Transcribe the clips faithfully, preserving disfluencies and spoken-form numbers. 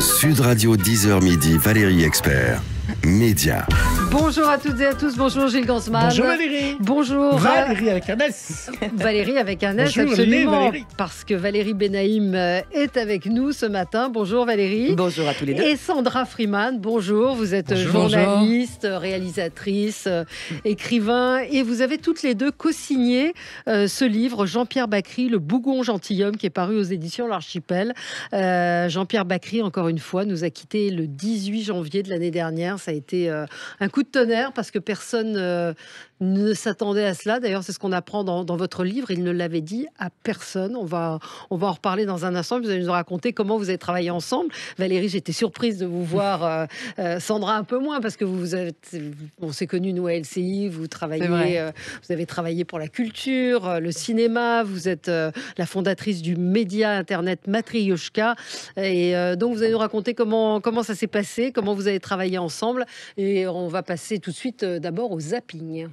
Sud Radio, dix heures midi, Valérie Expert, Média. Bonjour à toutes et à tous, bonjour Gilles Gansmann. Bonjour Valérie. Bonjour. Valérie avec un S. Valérie avec un S, bonjour, absolument. Valérie. Parce que Valérie Benaïm est avec nous ce matin. Bonjour Valérie. Bonjour à tous les deux. Et Sandra Freeman, bonjour. Vous êtes bonjour, journaliste, bonjour. réalisatrice, écrivain. Et vous avez toutes les deux co-signé euh, ce livre, Jean-Pierre Bacri, Le Bougon Gentilhomme, qui est paru aux éditions L'Archipel. Euh, Jean-Pierre Bacri, encore une fois, nous a quittés le dix-huit janvier de l'année dernière. Ça a été euh, un coup de tonnerre parce que personne euh, ne s'attendait à cela. D'ailleurs, c'est ce qu'on apprend dans, dans votre livre. Il ne l'avait dit à personne. On va, on va en reparler dans un instant. Vous allez nous raconter comment vous avez travaillé ensemble. Valérie, j'étais surprise de vous voir. Euh, euh, Sandra, un peu moins, parce que vous, vous êtes, on s'est connus, nous, à L C I. Vous travaillez, euh, vous avez travaillé pour la culture, euh, le cinéma. Vous êtes euh, la fondatrice du média internet Matrioshka. Et euh, donc, vous allez nous raconter comment, comment ça s'est passé, comment vous avez travaillé ensemble. Et on va passer tout de suite euh, d'abord au zapping.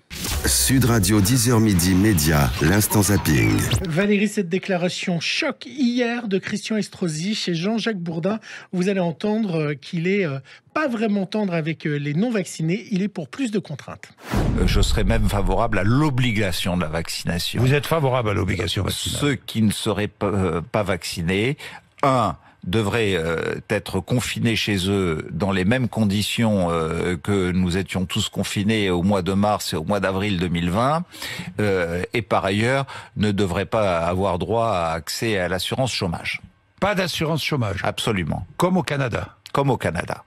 Sud Radio, dix heures midi, Média, l'instant zapping. Valérie, cette déclaration choc hier de Christian Estrosi chez Jean-Jacques Bourdin. Vous allez entendre qu'il est euh, pas vraiment tendre avec euh, les non-vaccinés. Il est pour plus de contraintes. Euh, je serais même favorable à l'obligation de la vaccination. Vous êtes favorable à l'obligation vaccinale. Ceux qui ne seraient pas, euh, pas vaccinés, un... devraient euh, être confinés chez eux dans les mêmes conditions euh, que nous étions tous confinés au mois de mars et au mois d'avril deux mille vingt, euh, et par ailleurs ne devraient pas avoir droit à accès à l'assurance chômage. Pas d'assurance chômage. Absolument. Comme au Canada. Comme au Canada.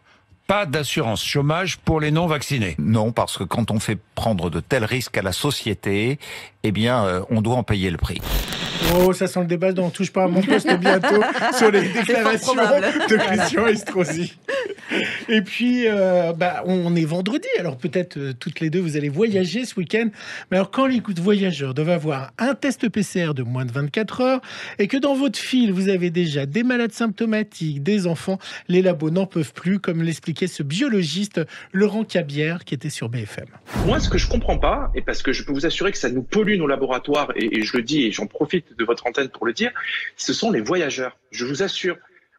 Pas d'assurance chômage pour les non-vaccinés. Non, parce que quand on fait prendre de tels risques à la société, eh bien, euh, on doit en payer le prix. Oh, ça sent le débat dans Touche pas à mon poste bientôt sur les déclarations de Christian Estrosi. Et puis, euh, bah, on est vendredi, alors peut-être euh, toutes les deux, vous allez voyager ce week-end. Mais alors, quand les voyageurs doivent avoir un test P C R de moins de vingt-quatre heures et que dans votre file, vous avez déjà des malades symptomatiques, des enfants, les labos n'en peuvent plus, comme l'expliquait ce biologiste Laurent Cabière qui était sur B F M. Moi, ce que je ne comprends pas, et parce que je peux vous assurer que ça nous pollue nos laboratoires, et, et je le dis, et j'en profite de votre antenne pour le dire, ce sont les voyageurs, je vous assure.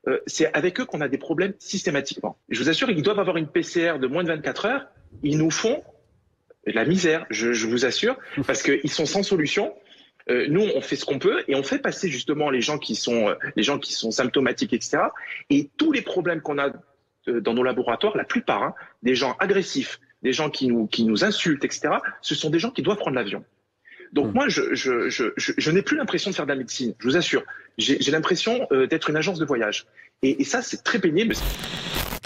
Euh, c'est avec eux qu'on a des problèmes systématiquement. Je vous assure, ils doivent avoir une P C R de moins de vingt-quatre heures. Ils nous font la misère, je, je vous assure, parce qu'ils sont sans solution. Euh, nous, on fait ce qu'on peut et on fait passer justement les gens qui sont, euh, les gens qui sont symptomatiques, et cetera. Et tous les problèmes qu'on a euh, dans nos laboratoires, la plupart, hein, des gens agressifs, des gens qui nous, qui nous insultent, et cetera, ce sont des gens qui doivent prendre l'avion. Donc moi, je, je, je, je, je n'ai plus l'impression de faire de la médecine, je vous assure. J'ai, j'ai l'impression euh, d'être une agence de voyage. Et, et ça, c'est très pénible.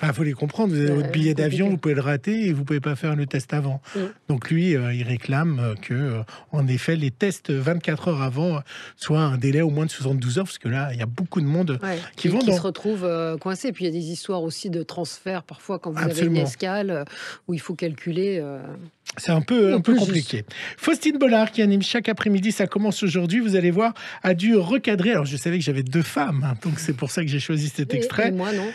Ah, faut les comprendre, vous avez votre billet d'avion, vous pouvez le rater et vous pouvez pas faire le test avant. Oui. Donc lui, euh, il réclame que, euh, en effet, les tests vingt-quatre heures avant soient un délai au moins de soixante-douze heures, parce que là, il y a beaucoup de monde ouais, qui, qui vont qui dans... se retrouvent euh, coincés. Et puis il y a des histoires aussi de transfert parfois quand vous Absolument. avez une escale euh, où il faut calculer. Euh... C'est un peu, un peu compliqué. Juste. Faustine Bollard qui anime chaque après-midi, ça commence aujourd'hui, vous allez voir, a dû recadrer. Alors je savais que j'avais deux femmes, hein, donc c'est pour ça que j'ai choisi cet extrait. Et, et moi non.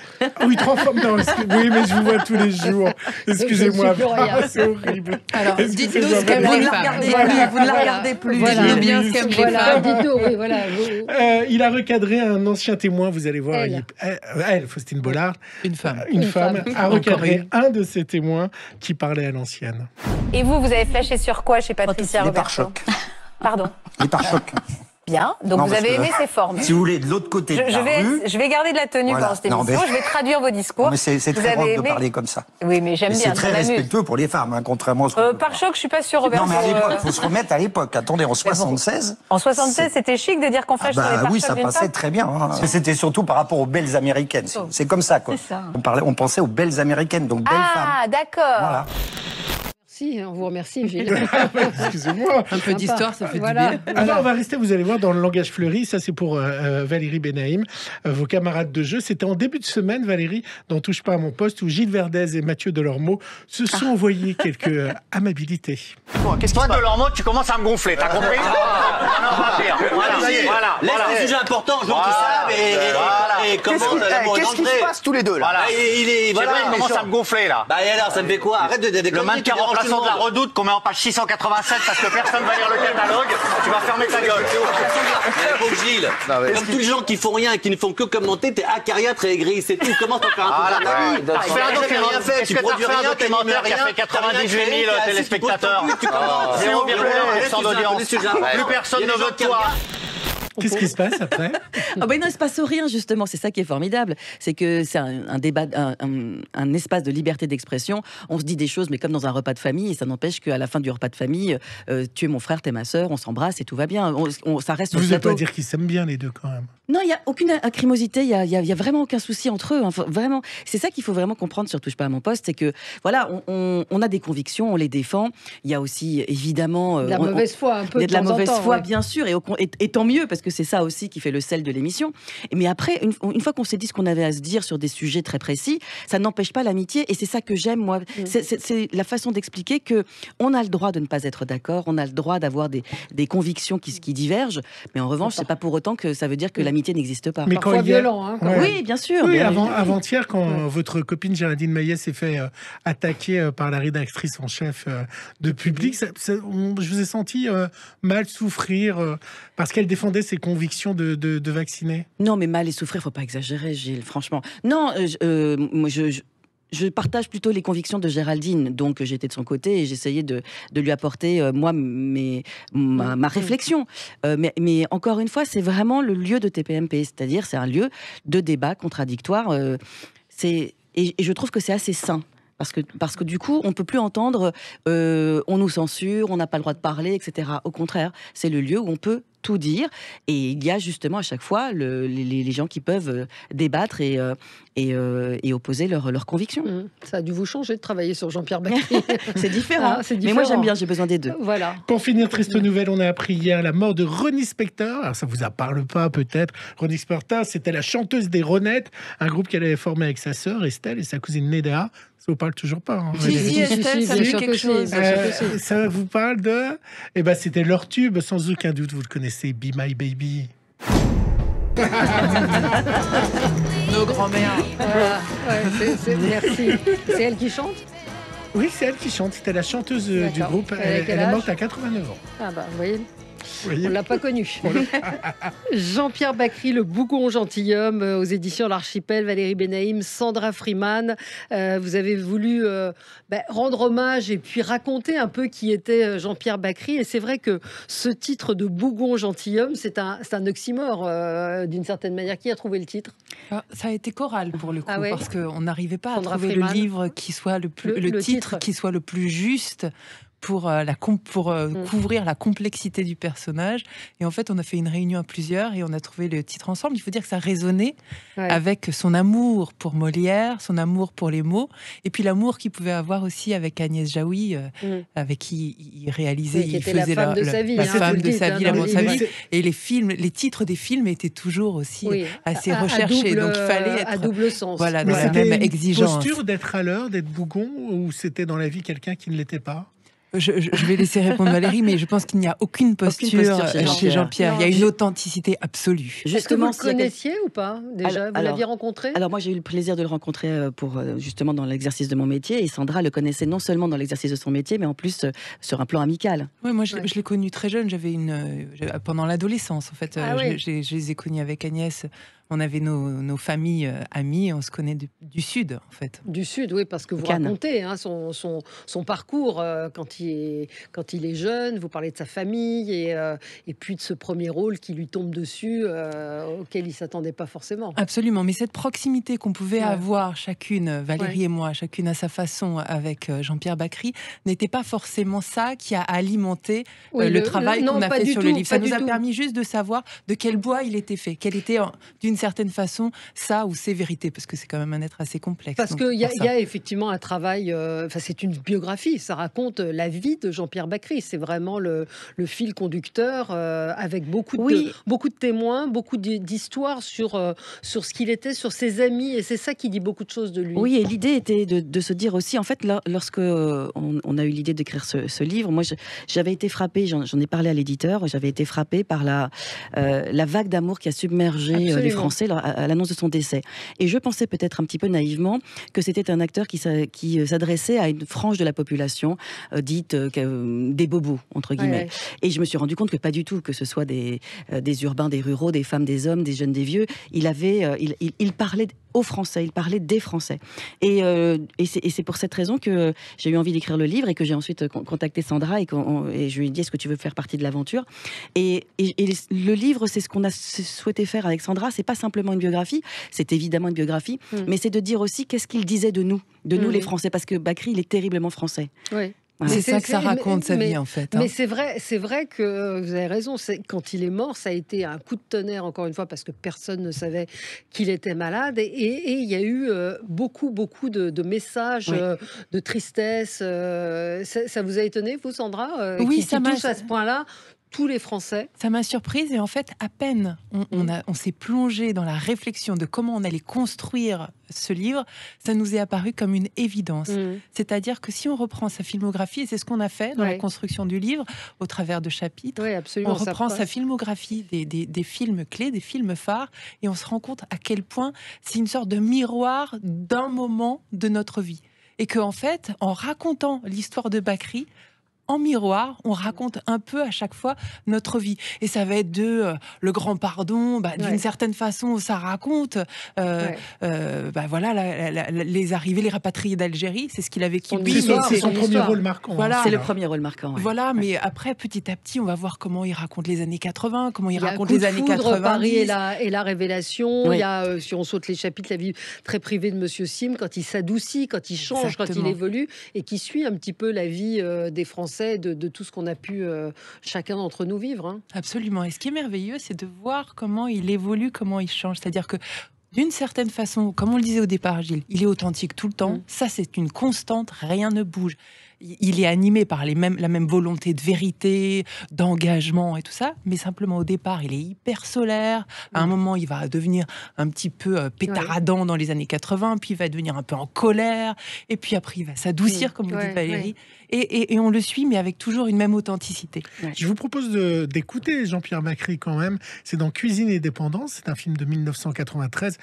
Oui, trois femmes, non, oui, mais je vous vois tous les jours. Excusez-moi, ah, c'est horrible. Alors, dites-nous ce qu'elles vous ne la regardez voilà, plus, vous ne la regardez plus. Voilà, dites-nous bien ce qu'elles voilà, dites-nous, oui, voilà. Vous... Euh, il a recadré un ancien témoin, vous allez voir, elle, il... elle Faustine Bollard, une femme, une, une femme, femme, a recadré un de ses témoins qui parlait à l'ancienne. Et vous, vous avez flashé sur quoi chez Patricia Robert ? Les pare-chocs. Pardon ? Les pare-chocs. Bien, donc non, vous avez aimé ces formes. Si vous voulez, de l'autre côté de je, la je vais, rue... Je vais garder de la tenue voilà. pendant cette émission, non, mais... je vais traduire vos discours. Non, mais c'est, c'est très drôle aimé... de parler comme ça. Oui, mais j'aime mais bien. C'est très respectueux pour les femmes, hein, contrairement à ce euh, Pare-choc, je suis pas sûr, Robert. Non, mais à l'époque, il faut se remettre à l'époque. Attendez, en soixante-seize... Bon, en soixante-seize, c'était chic de dire qu'on flash ah bah, sur les pare-chocs. Oui, ça passait très bien. Hein. C'était surtout par rapport aux belles américaines. Oh. C'est comme ça, quoi. C'est ça. On, parlait, on pensait aux belles américaines, donc belles femmes. Ah, d'accord. Si, on vous remercie, Gilles. Excusez-moi. Un peu d'histoire, ça fait voilà. du bien. Alors, voilà. on va rester, vous allez voir, dans le langage fleuri. Ça, c'est pour euh, Valérie Benaïm, euh, vos camarades de jeu. C'était en début de semaine, Valérie, dans Touche pas à mon poste, où Gilles Verdez et Mathieu Delormeau se sont ah. envoyés quelques euh, amabilités. Bon, qu'est-ce Toi, Delormeau, tu commences à me gonfler, t'as compris ah, non, pas pire. Voilà, voilà, voilà. Laisse voilà. les sujets importants, je voilà. ça, mais... Voilà. et comment qu'est-ce qui se passe tous les deux là, voilà. Là il est voilà, vrai, il commence à me gonfler là. Bah et alors ça me fait quoi? Arrête de déconner. Le mannequin remplaçant de la Redoute qu'on met en page six cent quatre-vingt-sept parce que personne va lire le catalogue, tu vas fermer ta gueule. Pauvre Gilles. Comme tous les gens qui font rien et qui ne font que commenter, t'es acariâtre et aigri, c'est tout. Comment t'en faire un documentaire? Tu produis rien, tu n'en meurs rien. quatre-vingt-dix-huit mille téléspectateurs. zéro virgule un pour cent d'audience. Plus personne ne veut toi. Qu'est-ce qui se passe après? Ah ben non, il se passe rien justement. C'est ça qui est formidable, c'est que c'est un, un débat, un, un, un espace de liberté d'expression. On se dit des choses, mais comme dans un repas de famille. Et ça n'empêche qu'à la fin du repas de famille, euh, tu es mon frère, t'es ma sœur, on s'embrasse et tout va bien. On, on, ça reste. Vous ne voulez pas dire qu'ils s'aiment bien les deux quand même? Non, il y a aucune acrimosité. Il y a, y, a, y a vraiment aucun souci entre eux. Hein, vraiment, c'est ça qu'il faut vraiment comprendre sur Touche pas à mon poste, c'est que voilà, on, on, on a des convictions, on les défend. Il y a aussi évidemment euh, de la on, mauvaise foi, un peu de, de la mauvaise temps, foi, ouais. Bien sûr, et, au, et, et tant mieux parce que c'est ça aussi qui fait le sel de l'émission. Mais après, une, une fois qu'on s'est dit ce qu'on avait à se dire sur des sujets très précis, ça n'empêche pas l'amitié. Et c'est ça que j'aime, moi. Mmh. C'est la façon d'expliquer qu'on a le droit de ne pas être d'accord, on a le droit d'avoir des, des convictions qui, qui divergent, mais en revanche, c'est pas pour autant que ça veut dire que l'amitié n'existe pas. Mais parfois quand il y a... violent. Hein, quand ouais. Oui, bien sûr. Oui, avant, avant-hier, quand ouais. votre copine Géraldine Maillet s'est fait euh, attaquer euh, par la rédactrice en chef euh, de Public, ça, ça, on, je vous ai senti euh, mal souffrir euh, parce qu'elle défendait ses convictions de, de, de vacciner? Non, mais mal et souffrir, faut pas exagérer, Gilles, franchement. Non, euh, euh, moi, je... je... Je partage plutôt les convictions de Géraldine, donc j'étais de son côté et j'essayais de, de lui apporter, euh, moi, mes, ma, ma réflexion. Euh, mais, mais encore une fois, c'est vraiment le lieu de T P M P, c'est-à-dire c'est un lieu de débat contradictoire. Euh, c'est, et, et je trouve que c'est assez sain. Parce que, parce que du coup, on ne peut plus entendre euh, on nous censure, on n'a pas le droit de parler, et cetera. Au contraire, c'est le lieu où on peut tout dire. Et il y a justement à chaque fois le, les, les gens qui peuvent débattre et, euh, et, euh, et opposer leurs leur convictions. Mmh. Ça a dû vous changer de travailler sur Jean-Pierre Bacri. C'est différent. Ah, différent. Mais moi, j'aime bien, j'ai besoin des deux. Voilà. Pour finir, triste nouvelle, on a appris hier la mort de Ronnie Spector. Alors, ça ne vous en parle pas peut-être. Ronnie Spector, c'était la chanteuse des Ronettes, un groupe qu'elle avait formé avec sa sœur Estelle et sa cousine Neda. Ça vous parle toujours pas. Hein, si, si, Estelle, ça dit quelque chose. Euh, ça vous parle de... Eh ben, c'était leur tube, sans aucun doute, vous le connaissez, Be My Baby. Nos grands-mères. Voilà. Ouais, c'est, merci. C'est elle qui chante? Oui, c'est elle qui chante. C'était la chanteuse du groupe. Elle, elle est morte à quatre-vingt-neuf ans. Ah bah, vous voyez. Oui. On ne l'a pas connu. Jean-Pierre Bacri, Le Bougon Gentilhomme, euh, aux éditions L'Archipel, Valérie Benaïm, Sandra Freeman. Euh, vous avez voulu euh, bah, rendre hommage et puis raconter un peu qui était Jean-Pierre Bacri. Et c'est vrai que ce titre de Bougon Gentilhomme, c'est un, un oxymore euh, d'une certaine manière. Qui a trouvé le titre? Ça a été choral pour le coup, ah ouais, parce qu'on n'arrivait pas Sandra à trouver Freeman. le livre qui soit le, plus, le, le, le titre, titre qui soit le plus juste pour, la pour couvrir la complexité du personnage. Et en fait, on a fait une réunion à plusieurs et on a trouvé le titre ensemble. Il faut dire que ça résonnait ouais. avec son amour pour Molière, son amour pour les mots, et puis l'amour qu'il pouvait avoir aussi avec Agnès Jaoui, mmh. avec qui il réalisait, oui, qui il faisait la femme de sa vie, la femme de sa vie, l'amour de sa vie. Et les films, les titres des films étaient toujours aussi oui. assez à, recherchés. À double, donc il fallait être à double sens. Voilà, dans la même exigence. C'était une posture d'être à l'heure, d'être bougon, ou c'était dans la vie quelqu'un qui ne l'était pas? Je, je, je vais laisser répondre Valérie, mais je pense qu'il n'y a aucune posture, aucune posture chez Jean-Pierre. Jean-Pierre. Il y a une authenticité absolue. Est-ce que vous le connaissiez ou pas déjà? Vous l'aviez rencontré? Alors moi j'ai eu le plaisir de le rencontrer pour, justement dans l'exercice de mon métier, et Sandra le connaissait non seulement dans l'exercice de son métier, mais en plus sur un plan amical. Oui, moi je, ouais. je l'ai connu très jeune, j'avais une pendant l'adolescence en fait. Ah, je, oui. je les ai connus avec Agnès. On avait nos, nos familles euh, amies, on se connaît du, du Sud, en fait. Du Sud, oui, parce que vous Cannes. racontez hein, son, son, son parcours euh, quand, il est, quand il est jeune, vous parlez de sa famille, et, euh, et puis de ce premier rôle qui lui tombe dessus, euh, auquel il ne s'attendait pas forcément. Absolument, mais cette proximité qu'on pouvait ouais. avoir chacune, Valérie ouais. et moi, chacune à sa façon avec Jean-Pierre Bacri, n'était pas forcément ça qui a alimenté oui, euh, le, le travail qu'on a fait sur tout, le livre. Ça nous a tout. permis juste de savoir de quel bois il était fait, quel était d'une d'une certaine façon, ça ou ses vérités, parce que c'est quand même un être assez complexe. Parce qu'il y, y a effectivement un travail, euh, c'est une biographie, ça raconte la vie de Jean-Pierre Bacri, c'est vraiment le, le fil conducteur, euh, avec beaucoup de, oui. beaucoup de témoins, beaucoup d'histoires sur, euh, sur ce qu'il était, sur ses amis, et c'est ça qui dit beaucoup de choses de lui. Oui, et l'idée était de, de se dire aussi, en fait, là, lorsque on, on a eu l'idée d'écrire ce, ce livre, moi j'avais été frappée, j'en ai parlé à l'éditeur, j'avais été frappée par la, euh, la vague d'amour qui a submergé Absolument. les Français. Français à l'annonce de son décès. Et je pensais peut-être un petit peu naïvement que c'était un acteur qui s'adressait à une frange de la population euh, dite euh, des bobos, entre guillemets. Ouais, ouais. Et je me suis rendu compte que pas du tout, que ce soit des, euh, des urbains, des ruraux, des femmes, des hommes, des jeunes, des vieux, il, avait, euh, il, il, il parlait aux Français, il parlait des Français. Et, euh, et c'est pour cette raison que j'ai eu envie d'écrire le livre et que j'ai ensuite contacté Sandra et, on, et je lui ai dit, est-ce que tu veux faire partie de l'aventure ? Et, et, et le livre, c'est ce qu'on a souhaité faire avec Sandra, c'est pas simplement une biographie, c'est évidemment une biographie, mmh. mais c'est de dire aussi qu'est-ce qu'il disait de nous, de nous mmh. les Français, parce que Bacri, il est terriblement français. Oui. Voilà. C'est ça que ça raconte, sa vie, en fait. Hein. Mais c'est vrai, c'est vrai que vous avez raison. Quand il est mort, ça a été un coup de tonnerre, encore une fois, parce que personne ne savait qu'il était malade. Et, et, et il y a eu euh, beaucoup, beaucoup de, de messages, oui. euh, de tristesse. Euh, ça, ça vous a étonné, vous, Sandra euh, Oui, qui, ça m'a... à ce point-là, tous les Français. Ça m'a surprise et en fait, à peine on, on, on s'est plongé dans la réflexion de comment on allait construire ce livre, ça nous est apparu comme une évidence. Mmh. C'est-à-dire que si on reprend sa filmographie, et c'est ce qu'on a fait dans ouais. la construction du livre, au travers de chapitres, ouais, on reprend sa filmographie des, des, des films clés, des films phares, et on se rend compte à quel point c'est une sorte de miroir d'un moment de notre vie. Et qu'en fait, en racontant l'histoire de Bacri, en miroir, on raconte un peu à chaque fois notre vie. Et ça va être de euh, Le Grand Pardon, bah, d'une ouais. certaine façon, ça raconte euh, ouais. euh, bah, voilà, la, la, la, les arrivées, les rapatriés d'Algérie, c'est ce qu'il a vécu. C'est son, son, son premier rôle marquant. Voilà. C'est le premier rôle marquant. Ouais. Voilà, mais ouais. après, petit à petit, on va voir comment il raconte les années quatre-vingts, comment il, il raconte les années quatre-vingt-dix. Paris et la, et la révélation, oui. il y a, euh, si on saute les chapitres, la vie très privée de Monsieur Sim, quand il s'adoucit, quand il change, Exactement. Quand il évolue, et qui suit un petit peu la vie euh, des Français. De, de tout ce qu'on a pu euh, chacun d'entre nous vivre. Hein. Absolument. Et ce qui est merveilleux, c'est de voir comment il évolue, comment il change. C'est-à-dire que d'une certaine façon, comme on le disait au départ, Gilles, il est authentique tout le temps. Mmh. Ça, c'est une constante. Rien ne bouge. Il est animé par les mêmes, la même volonté de vérité, d'engagement et tout ça, mais simplement au départ, il est hyper solaire. À un moment, il va devenir un petit peu pétaradant ouais. dans les années quatre-vingts, puis il va devenir un peu en colère, et puis après, il va s'adoucir, comme vous ouais, dites Valérie, ouais. et, et, et on le suit, mais avec toujours une même authenticité. Ouais. Je vous propose d'écouter Jean-Pierre Bacri quand même. C'est dans Cuisine et Dépendance, c'est un film de mille neuf cent quatre-vingt-treize,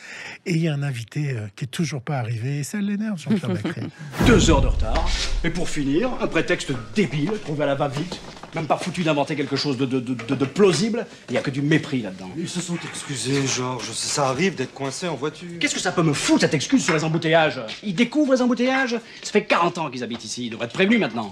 et il y a un invité qui est toujours pas arrivé, et ça l'énerve, Jean-Pierre Bacri. Deux heures de retard, et pour finir, un prétexte débile, trouvé à la va-vite, même pas foutu d'inventer quelque chose de, de, de, de plausible, il n'y a que du mépris là-dedans. Ils se sont excusés, Georges, ça arrive d'être coincé en voiture. Qu'est-ce que ça peut me foutre, cette excuse sur les embouteillages? Ils découvrent les embouteillages? Ça fait quarante ans qu'ils habitent ici, ils devraient être prévenus maintenant.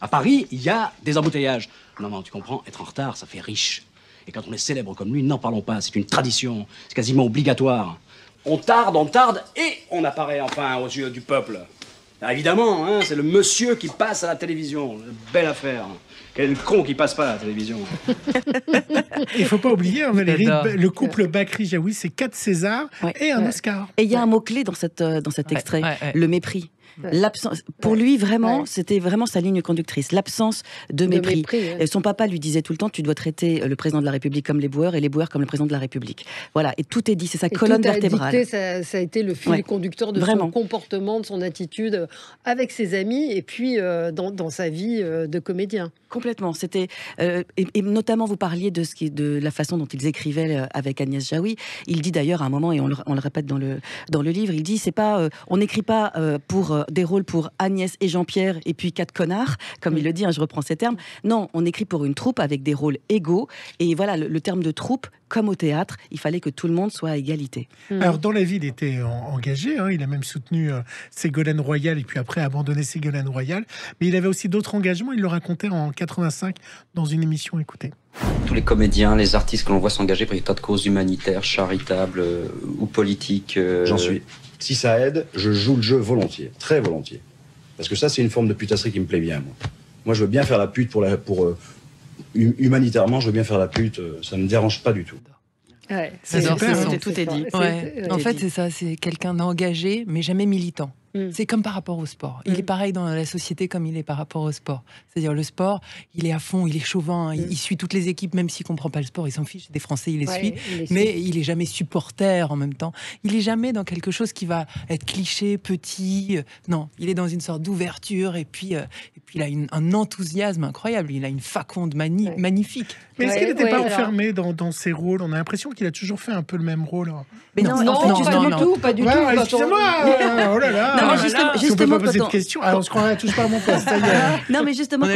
À Paris, il y a des embouteillages. Non, non, tu comprends, être en retard, ça fait riche. Et quand on est célèbre comme lui, n'en parlons pas, c'est une tradition, c'est quasiment obligatoire. On tarde, on tarde, et on apparaît enfin aux yeux du peuple. Ah, évidemment, hein, c'est le monsieur qui passe à la télévision. Belle affaire. Quel con qui passe pas à la télévision. Il faut pas oublier, Valérie, le couple Bacri-Jaoui, c'est quatre Césars ouais. et un ouais. Oscar. Et il y a ouais. un mot-clé dans, cette, dans cet ouais. extrait, ouais. Ouais. le mépris. L'absence, pour ouais. lui vraiment, ouais. c'était vraiment sa ligne conductrice, l'absence de mépris. De mépris ouais. Son papa lui disait tout le temps, tu dois traiter le président de la République comme les boueurs et les boueurs comme le président de la République. Voilà, et tout est dit, c'est sa et colonne tout a vertébrale. Dicté, ça, ça a été le fil ouais. conducteur de vraiment. Son comportement, de son attitude avec ses amis et puis euh, dans, dans sa vie euh, de comédien. Complètement, c'était euh, et, et notamment vous parliez de ce qui, de la façon dont ils écrivaient avec Agnès Jaoui. Il dit d'ailleurs à un moment et on le, on le répète dans le dans le livre, il dit c'est pas, euh, on n'écrit pas euh, pour euh, des rôles pour Agnès et Jean-Pierre et puis quatre connards, comme il le dit, hein, je reprends ces termes. Non, on écrit pour une troupe avec des rôles égaux. Et voilà, le, le terme de troupe, comme au théâtre, il fallait que tout le monde soit à égalité. Mmh. Alors, dans la vie, il était engagé. Hein, il a même soutenu euh, Ségolène Royal et puis après abandonné Ségolène Royal. Mais il avait aussi d'autres engagements. Il le racontait en quatre-vingt-cinq dans une émission. Écoutez. Tous les comédiens, les artistes que l'on voit s'engager pour des tas de causes humanitaires, charitables euh, ou politiques. Euh... J'en suis. Si ça aide, je joue le jeu volontiers, très volontiers. Parce que ça, c'est une forme de putasserie qui me plaît bien, moi. Moi, je veux bien faire la pute pour... la, pour euh, humanitairement, je veux bien faire la pute, ça ne me dérange pas du tout. Ouais, c'est super, tout est dit. Ouais. En fait, c'est ça, c'est quelqu'un d'engagé, mais jamais militant. Mm. C'est comme par rapport au sport. Il mm. est pareil dans la société comme il est par rapport au sport. C'est-à-dire le sport, il est à fond, il est chauvin, mm. il, il suit toutes les équipes, même s'il ne comprend pas le sport, il s'en fiche, c'est des Français, il les ouais, suit. Il les mais suit. Il n'est jamais supporter en même temps. Il n'est jamais dans quelque chose qui va être cliché, petit. Non, il est dans une sorte d'ouverture et puis, euh, et puis il a une, un enthousiasme incroyable. Il a une faconde mani- ouais. magnifique. Mais est-ce ouais, qu'il n'était ouais, pas alors... enfermé dans, dans ses rôles ? On a l'impression qu'il a toujours fait un peu le même rôle. Mais non, non, en fait, non, pas, non, du non. Tout, pas du ouais, tout. Ouais, excusez-moi, on... oh là là. Non, mais justement, si on peut pas poser on... de questions. Ah, on se croirait à Touche pas à mon poste. Non, mais justement,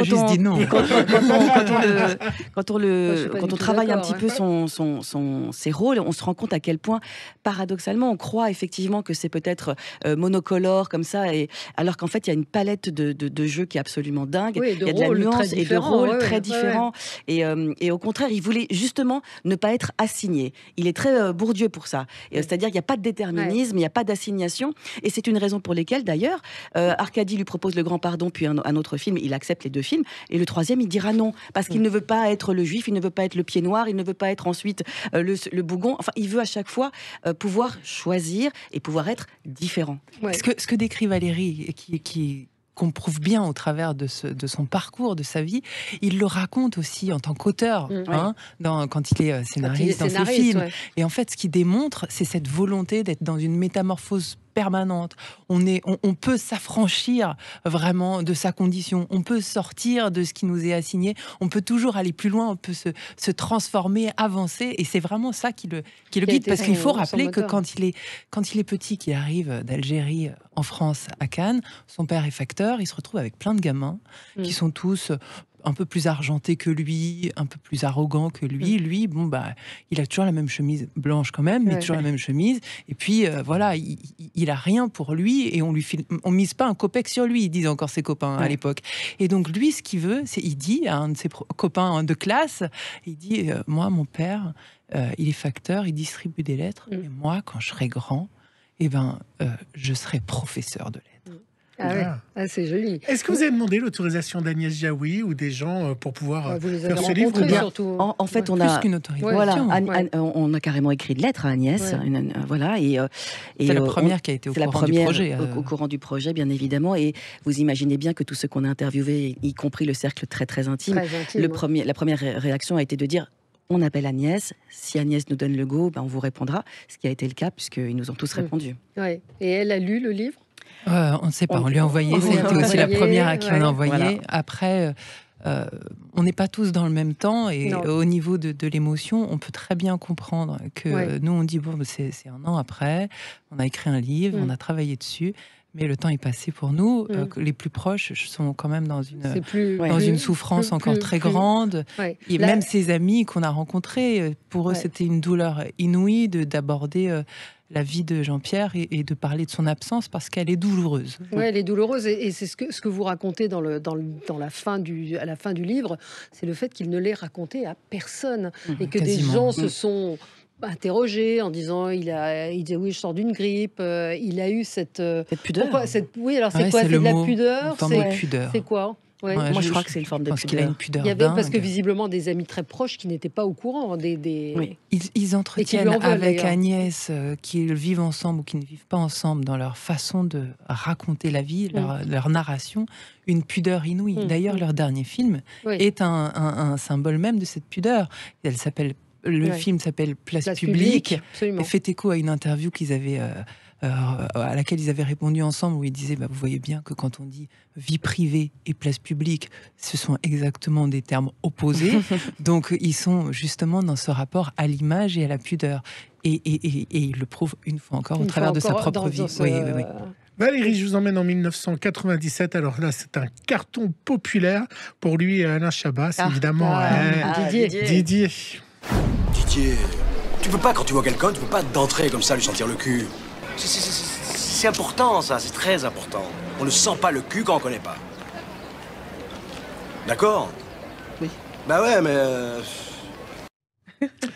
quand on travaille un petit peu son, son, son, ses rôles, on se rend compte à quel point, paradoxalement, on croit effectivement que c'est peut-être euh, monocolore comme ça, et, alors qu'en fait, il y a une palette de, de, de jeux qui est absolument dingue. Oui, il y a de la nuance et de rôles très différents. Et au contraire, il voulait justement ne pas être assigné. Il est très Bourdieu pour ça. C'est-à-dire qu'il n'y a pas de déterminisme, il n'y a pas d'assignation. Et c'est une raison pour laquelle, d'ailleurs, euh, Arcadie lui propose Le Grand Pardon, puis un, un autre film. Il accepte les deux films. Et le troisième, il dira non. Parce qu'il ne veut pas être le juif, il ne veut pas être le pied noir, il ne veut pas être ensuite euh, le, le bougon. Enfin, il veut à chaque fois euh, pouvoir choisir et pouvoir être différent. Ouais. Ce que, ce que décrit Valérie, qui... qui... qu'on prouve bien au travers de, ce, de son parcours, de sa vie. Il le raconte aussi en tant qu'auteur, mmh, hein, ouais. dans, quand il est scénariste, il est dans scénariste, ses films. Ouais. Et en fait, ce qu'il démontre, c'est cette volonté d'être dans une métamorphose permanente. On, est, on, on peut s'affranchir vraiment de sa condition. On peut sortir de ce qui nous est assigné. On peut toujours aller plus loin. On peut se, se transformer, avancer. Et c'est vraiment ça qui le, qui le guide. Parce qu'il faut rappeler que quand il est, quand il est petit, qu'il arrive d'Algérie en France, à Cannes, son père est facteur. Il se retrouve avec plein de gamins mmh. qui sont tous un peu plus argenté que lui, un peu plus arrogant que lui. Lui, bon, bah, il a toujours la même chemise blanche quand même, mais ouais, toujours ouais. la même chemise. Et puis, euh, voilà, il, il a rien pour lui et on lui file, on mise pas un copec sur lui, disent encore ses copains ouais. à l'époque. Et donc, lui, ce qu'il veut, c'est, il dit à un de ses pro- copains de classe, il dit, euh, moi, mon père, euh, il est facteur, il distribue des lettres. Mm. Et moi, quand je serai grand, eh ben, euh, je serai professeur de lettres. Mm. Ah, ouais. ah c'est joli. Est-ce que vous avez demandé l'autorisation d'Agnès Jaoui ou des gens pour pouvoir vous faire ce livre ou surtout... en, en fait, ouais. on a plus qu'une autorisation. Voilà, An- ouais. An- on a carrément écrit une lettre à Agnès. Ouais. Une, une, voilà, et, et c'est la première on, qui a été au courant du projet. Euh... Au, au courant du projet, bien évidemment. Et vous imaginez bien que tous ceux qu'on a interviewés, y compris le cercle très très intime, très intime le ouais. premier, la première réaction a été de dire. On appelle Agnès, si Agnès nous donne le go, ben on vous répondra, ce qui a été le cas puisqu'ils nous ont tous répondu. Ouais. Et elle a lu le livre euh, On ne sait pas, on, on lui a envoyé, on c'était envoyé, aussi la première à qui ouais. on a envoyé. Voilà. Après, euh, on n'est pas tous dans le même temps et non. au niveau de, de l'émotion, on peut très bien comprendre que ouais. nous on dit, bon, c'est, c'est un an après, on a écrit un livre, mm. on a travaillé dessus. Mais le temps est passé pour nous. Mmh. Euh, les plus proches sont quand même dans une, plus, dans ouais. une souffrance plus, encore plus, très plus. grande. Ouais. Et Là, même ses amis qu'on a rencontrés, pour eux, ouais. c'était une douleur inouïe de, d'aborder euh, la vie de Jean-Pierre et, et de parler de son absence parce qu'elle est douloureuse. Oui, elle est douloureuse. Et, et c'est ce que, ce que vous racontez dans le, dans le, dans la fin du, à la fin du livre, c'est le fait qu'il ne l'ait raconté à personne. Mmh, et que quasiment. des gens mmh. se sont... interrogé en disant il a il dit oui je sors d'une grippe euh, il a eu cette euh, cette pudeur pourquoi, cette, oui alors c'est ouais, quoi c'est, c'est de la pudeur c'est, de pudeur c'est quoi ouais. Ouais, moi je, je crois que c'est une forme de pudeur, qu'il a une pudeur il y avait parce que visiblement des amis très proches qui n'étaient pas au courant des, des... Oui. Ils, ils entretiennent veulent, avec d'ailleurs. Agnès euh, qu'ils vivent ensemble ou qu'ils ne vivent pas ensemble dans leur façon de raconter la vie mmh. leur, leur narration une pudeur inouïe mmh. d'ailleurs mmh. leur dernier film oui. est un, un, un symbole même de cette pudeur elle s'appelle Le ouais. film s'appelle Place, Place publique, publique et fait écho à une interview qu'ils avaient, euh, euh, à laquelle ils avaient répondu ensemble, où ils disaient bah, vous voyez bien que quand on dit vie privée et place publique, ce sont exactement des termes opposés. Donc ils sont justement dans ce rapport à l'image et à la pudeur. Et, et, et, et ils le prouvent une fois encore une au travers de sa propre vie. Ce... Oui, oui, oui. Valérie, je vous emmène en dix-neuf cent quatre-vingt-dix-sept. Alors là, c'est un carton populaire pour lui et Alain Chabat. C'est ah, évidemment ah, ah, Didier. Didier. Didier, tu peux pas, quand tu vois quelqu'un, tu peux pas d'entrer comme ça lui sentir le cul. C'est, c'est, c'est, c'est important ça, c'est très important. On ne sent pas le cul quand on connaît pas. D'accord ? Oui. Bah ouais, mais... Euh...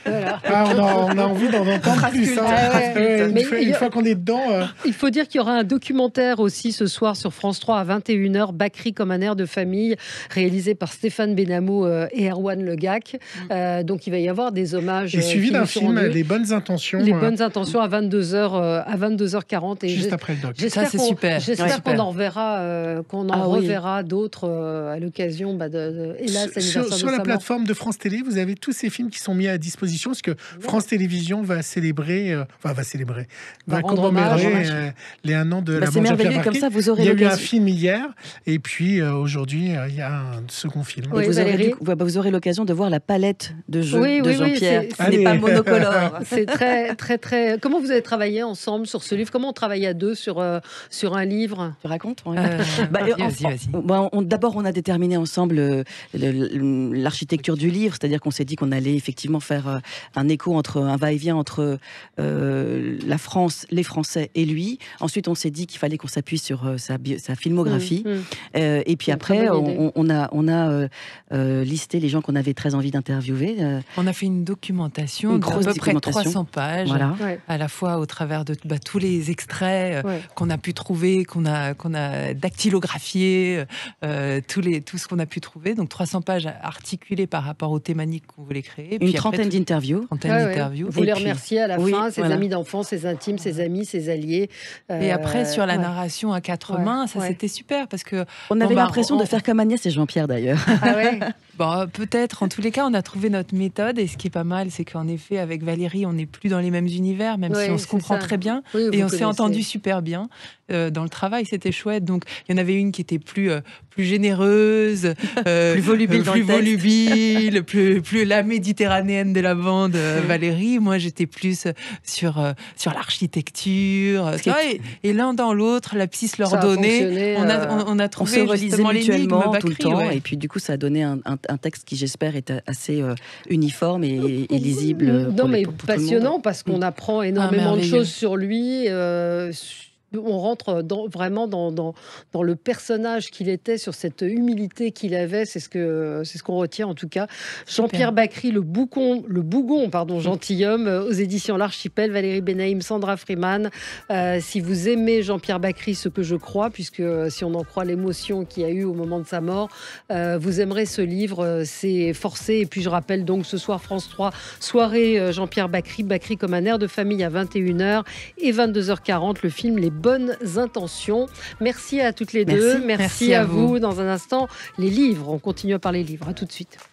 Voilà. Ah, on, a, on a envie d'en entendre plus. Hein. Ah ouais. une, fois, une fois qu'on est dedans... Euh... Il faut dire qu'il y aura un documentaire aussi ce soir sur France trois à vingt et une heures, Bacri comme un air de famille, réalisé par Stéphane Benamou et Erwan Le Gac. Euh, donc il va y avoir des hommages... Et suivi d'un film, Les Bonnes Intentions. Les euh... Bonnes Intentions à vingt-deux heures, à vingt-deux heures quarante. Et juste après le doc. Ça, c'est super. J'espère qu'on en reverra, euh, qu'on en ah, reverra oui. d'autres euh, à l'occasion. Bah, de, de, hélas, sur sur, sur la plateforme de France Télé, vous avez tous ces films qui sont mis à disposition, parce que ouais. France Télévisions va célébrer, euh, enfin va célébrer, va, va commémorer euh, les un an de bah, la mort de Jean-Pierre Bacri. Il y a eu un film hier, et puis euh, aujourd'hui, euh, il y a un second film. Oui, vous, aurez du, bah, vous aurez l'occasion de voir la palette de jeux oui, de oui, Jean-Pierre. Oui, ce n'est pas monocolore. C'est très, très, très... Comment vous avez travaillé ensemble sur ce livre? Comment on travaille à deux sur, euh, sur un livre? Tu racontes ouais. euh, bah, vas-y, vas-y. Bah, d'abord, on a déterminé ensemble l'architecture du livre, c'est-à-dire qu'on s'est dit qu'on allait effectivement faire un écho, entre un va-et-vient entre euh, la France, les Français et lui. Ensuite, on s'est dit qu'il fallait qu'on s'appuie sur euh, sa, bio, sa filmographie. Mmh, mmh. Euh, et puis après, on, on a, on a euh, euh, listé les gens qu'on avait très envie d'interviewer. Euh, on a fait une documentation d'à peu près trois cents pages, voilà. ouais. à la fois au travers de bah, tous les extraits euh, ouais. qu'on a pu trouver, qu'on a, qu'on a dactylographié, euh, tous les, tout ce qu'on a pu trouver. Donc trois cents pages articulées par rapport aux thématiques qu'on voulait créer. Une puis trentaine d'interviews. Ah ouais. Vous les remerciez à la oui, fin, ses voilà. amis d'enfance, ses intimes, ses amis, ses alliés. Euh, et après, sur la ouais. narration à quatre ouais. mains, ça ouais. c'était super parce que... On avait bon, l'impression bah, on... de faire comme Agnès et Jean-Pierre d'ailleurs. Ah ouais. Bon, peut-être, en tous les cas, on a trouvé notre méthode et ce qui est pas mal, c'est qu'en effet, avec Valérie, on n'est plus dans les mêmes univers, même ouais, si on se comprend ça. très bien oui, et on s'est entendu super bien. Euh, dans le travail, c'était chouette. Donc, il y en avait une qui était plus, euh, plus généreuse, euh, plus volubile, euh, plus, volubile plus, plus la méditerranéenne de la bande, euh, Valérie. Moi, j'étais plus sur, euh, sur l'architecture. Et, et l'un dans l'autre, la psy se leur donnait. On a, on, on a trouvé on justement l'énigme Bacri, tout le temps. Ouais. Et puis, du coup, ça a donné un, un, un texte qui, j'espère, est assez euh, uniforme et, et lisible. Non, pour mais les, pour passionnant, tout parce qu'on apprend énormément ah, de choses sur lui. Euh, On rentre dans, vraiment dans, dans, dans le personnage qu'il était, sur cette humilité qu'il avait. C'est ce que c'est ce qu'on retient en tout cas. Jean-Pierre Bacri, le Bougon, le Bougon, pardon, Gentilhomme, aux éditions L'Archipel, Valérie Benaïm, Sandra Freeman. Euh, si vous aimez Jean-Pierre Bacri, ce que je crois, puisque si on en croit l'émotion qu'il y a eu au moment de sa mort, euh, vous aimerez ce livre. C'est forcé. Et puis je rappelle donc ce soir France trois, soirée Jean-Pierre Bacri, Bacri comme un air de famille à vingt et une heures et vingt-deux heures quarante, le film Les Bonnes Intentions. Merci à toutes les merci, deux. Merci, merci à, à vous. vous. Dans un instant, les livres. On continue à parler livres. À tout de suite.